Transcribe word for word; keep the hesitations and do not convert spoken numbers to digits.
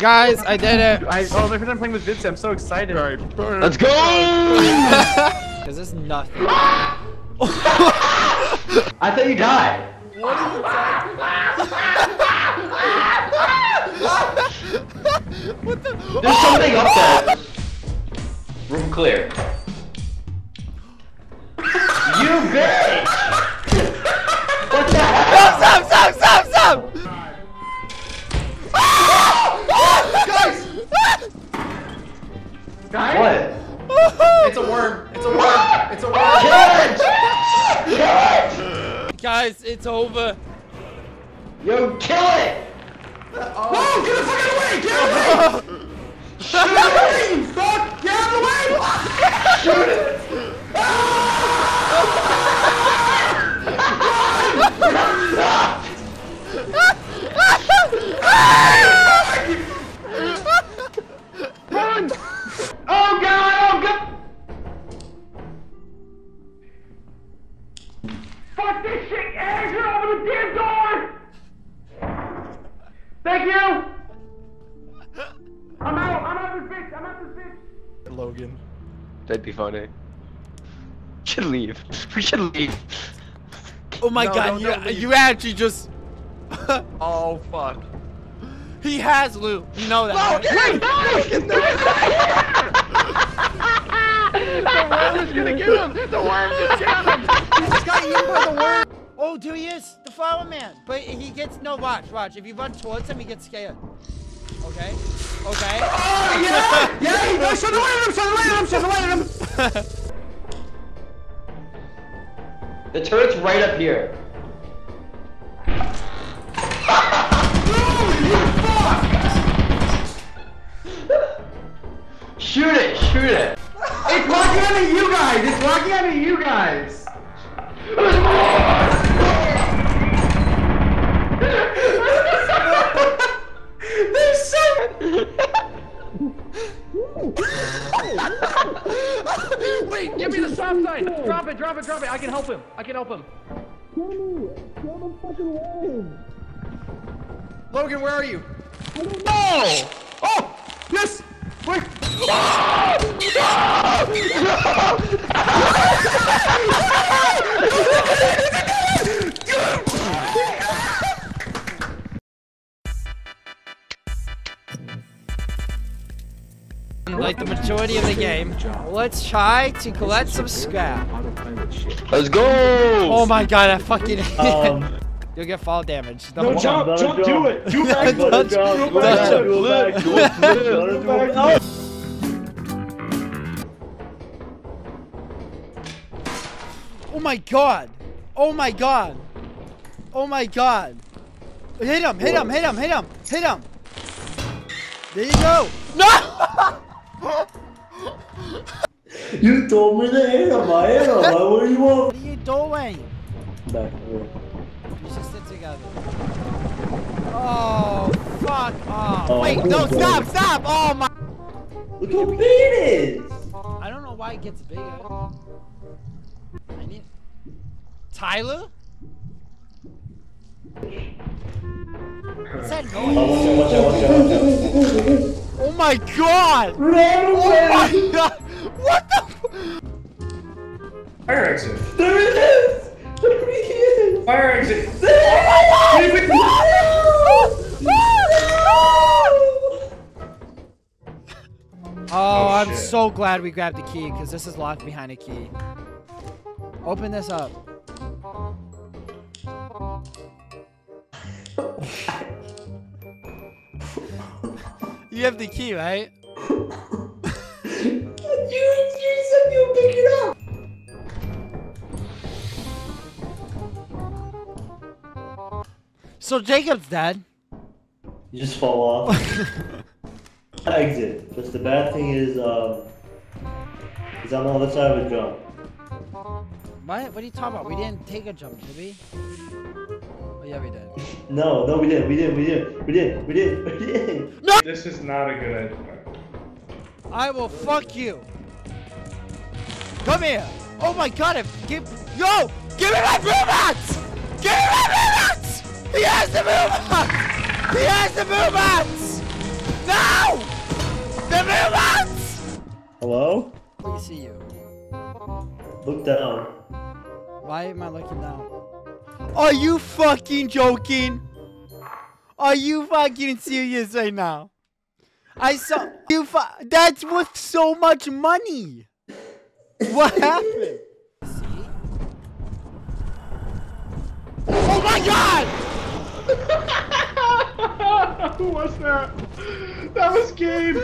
Guys, I did it! I, oh, my friend, I'm playing with Vincey. I'm so excited. All right, bro. Let's go! Cause it's nothing. I thought you died. What are you talking about? What the? There's something up there. Room clear. You bitch! What the hell? Stop! Stop! Stop! Stop! Stop! Guys! Guys? What? It's a worm. It's a worm. It's a worm. George! George! Guys, it's over. Yo, kill it! Oh. No, get the fuck out of the way! Get out of the way! Shoot it! Fuck! Get out of the way! Shoot it! Run! Oh god! Oh god! Fuck this shit! Ash, you're over the damn door! Thank you! I'm out! I'm out of this bitch! I'm out of this bitch! Logan. That'd be funny. We should leave. We should leave. Oh my no, god, you, you actually just... Oh fuck. He has loot. You know that. Logan! Logan! The worm is gonna get him. The worm just got him. He just got eaten by the worm. Oh, dude, he is the flower man. But he gets no watch. Watch. If you run towards him, he gets scared. Okay. Okay. Oh yeah! Yeah! No, shut the light at him! Shut the light at him! Shut the light at him! The turret's right up here. Shoot it! Shoot it! It's locking onto you guys! It's locking onto you guys! There's so Wait! Give me the stop sign! Drop it! Drop it! Drop it! I can help him! I can help him! Kill me! Kill the fucking worm! Logan, where are you? I don't know! Oh! Oh! Yes! Wait! No! Like the majority of the game, let's try to collect some scrap. Let's go! Oh my god, I fucking um. You'll get fall damage. No, no jump, jump, jump, do it! Do back, do back, do back, do back, do back, do back. Oh my god! Oh my god! Oh my god! Hit him, hit him, hit him, hit him, hit him! There you go! No! You told me to hit him, I hit him, what do you want? What are you doing? Back here. We should sit together. Oh, fuck off. Oh, wait, no, stop, stop! Oh my... Look how big it is! I don't know why it gets bigger. I need... Tyler? What's that going? Oh, watch out, watch out, watch out. Oh my god! Oh my god! What the... Fire exit. There it is! There it is! Fire exit. Oh, oh I'm shit. So glad we grabbed the key, because this is locked behind a key. Open this up. You have the key, right? you, you said you'll pick it up. So Jacob's dead. You just fall off. Exit. Just the bad thing is, um, he's on the other side of a jump. What? What are you talking about? We didn't take a jump, did we? Oh yeah, we did. No, no, we didn't. We didn't. We didn't. We didn't. We didn't. We didn't. No. This is not a good idea. I will fuck you. Come here. Oh my god! If give yo, give me my robots! Give me my robots! He has the robots! He has the robots! No! The villains! Hello? We see you. Look down. Why am I looking down? Are you fucking joking? Are you fucking serious right now? I saw you. Fu That's worth so much money. What happened? See? Oh my God! Who was that? That was Gabe.